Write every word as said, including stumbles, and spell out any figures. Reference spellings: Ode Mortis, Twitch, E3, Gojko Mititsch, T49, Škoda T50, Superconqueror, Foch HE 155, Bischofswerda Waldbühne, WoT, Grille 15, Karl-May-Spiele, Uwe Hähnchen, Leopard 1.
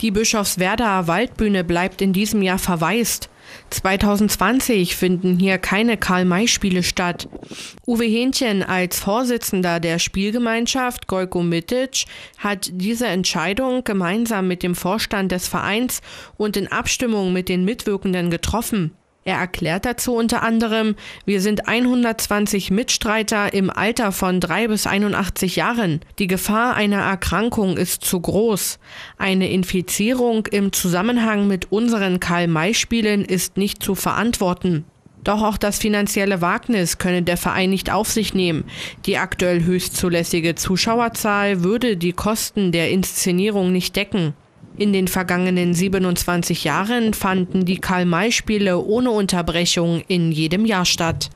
Die Bischofswerda Waldbühne bleibt in diesem Jahr verwaist. zwanzig zwanzig finden hier keine Karl-May-Spiele statt. Uwe Hähnchen als Vorsitzender der Spielgemeinschaft Gojko Mititsch hat diese Entscheidung gemeinsam mit dem Vorstand des Vereins und in Abstimmung mit den Mitwirkenden getroffen. Er erklärt dazu unter anderem, wir sind hundertzwanzig Mitstreiter im Alter von drei bis einundachtzig Jahren. Die Gefahr einer Erkrankung ist zu groß. Eine Infizierung im Zusammenhang mit unseren Karl-May-Spielen ist nicht zu verantworten. Doch auch das finanzielle Wagnis könne der Verein nicht auf sich nehmen. Die aktuell höchst zulässige Zuschauerzahl würde die Kosten der Inszenierung nicht decken. In den vergangenen siebenundzwanzig Jahren fanden die Karl-May-Spiele ohne Unterbrechung in jedem Jahr statt.